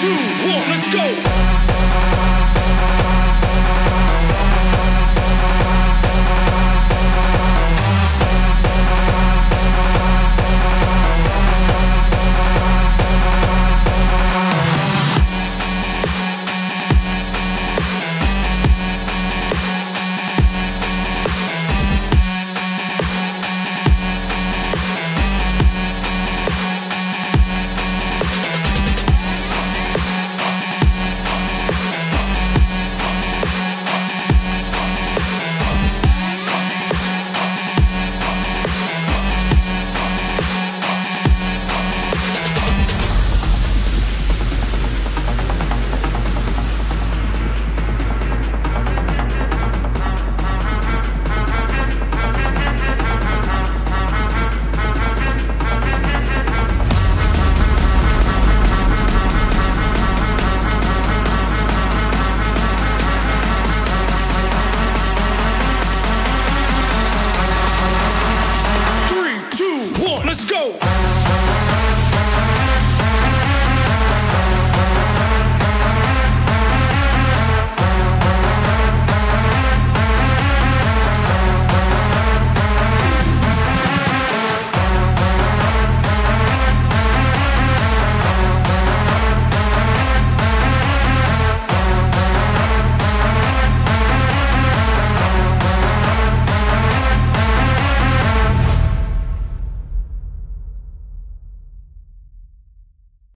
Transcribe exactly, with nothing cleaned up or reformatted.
two, one, let's go.